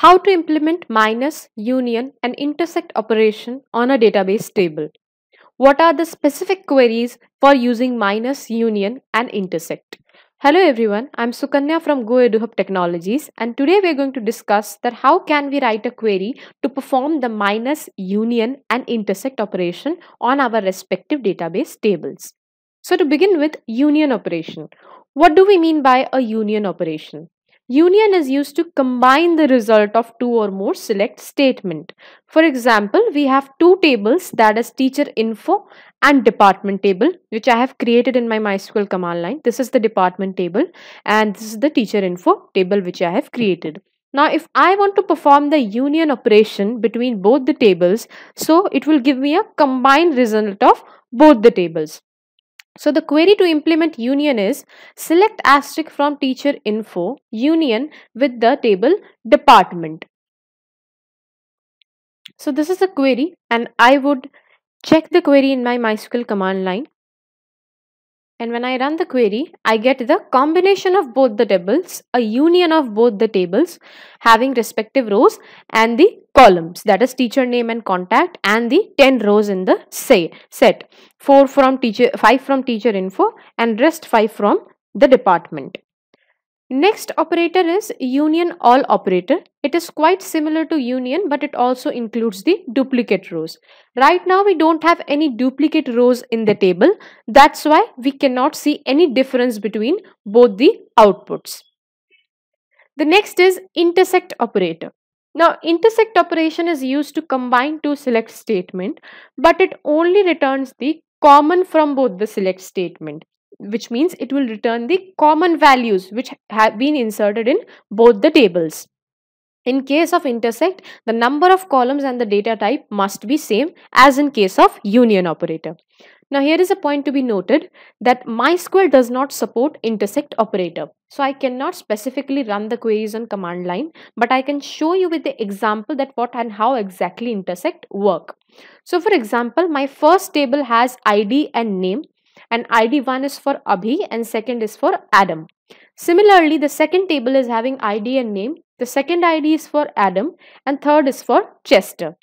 How to implement minus, union and intersect operation on a database table. What are the specific queries for using minus, union and intersect? Hello everyone, I am Sukanya from Go Eduhab Technologies, and today we are going to discuss that how can we write a query to perform the minus, union and intersect operation on our respective database tables. So to begin with, union operation. What do we mean by a union operation? Union is used to combine the result of two or more select statement. For example, we have two tables, that is teacher info and department table, which I have created in my MySQL command line. This is the department table and this is the teacher info table which I have created. Now if I want to perform the union operation between both the tables, so it will give me a combined result of both the tables. So the query to implement union is select asterisk from teacher info union with the table department. So this is a query, and I would check the query in my MySQL command line. And when I run the query, I get the combination of both the tables, a union of both the tables having respective rows and the columns, that is teacher name and contact, and the 10 rows in the set. 4 from teacher, 5 from teacher info and rest 5 from the department. Next operator is union all operator. It is quite similar to union, but it also includes the duplicate rows. Right now we don't have any duplicate rows in the table. That's why we cannot see any difference between both the outputs. The next is intersect operator. Now intersect operation is used to combine two select statement, but it only returns the common from both the select statement, which means it will return the common values which have been inserted in both the tables. In case of intersect, the number of columns and the data type must be same as in case of union operator. Now here is a point to be noted that MySQL does not support intersect operator. So I cannot specifically run the queries on command line, but I can show you with the example that what and how exactly intersect work. So for example, my first table has ID and name, and ID 1 is for Abhi and second is for Adam. Similarly, the second table is having ID and name, the second ID is for Adam and third is for Chester.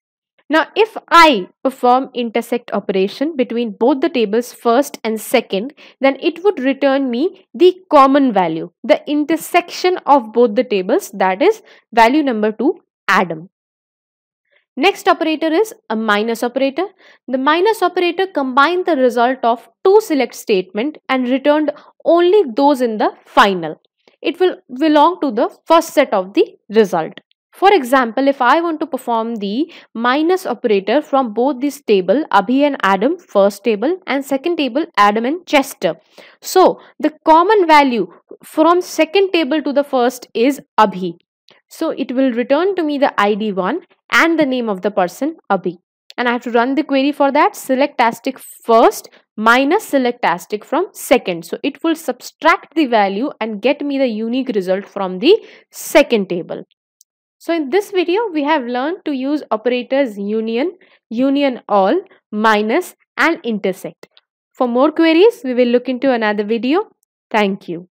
Now if I perform intersect operation between both the tables first and second, then it would return me the common value, the intersection of both the tables, that is value number 2, Adam. Next operator is a minus operator. The minus operator combined the result of two select statement and returned only those in the final. It will belong to the first set of the result. For example, if I want to perform the minus operator from both this table, Abhi and Adam, first table, and second table, Adam and Chester. So the common value from second table to the first is Abhi. So it will return to me the ID 1 and the name of the person Abhi. And I have to run the query for that. Select asterisk first minus select asterisk from second. So it will subtract the value and get me the unique result from the second table. So in this video, we have learned to use operators union, union all, minus and intersect. For more queries, we will look into another video. Thank you.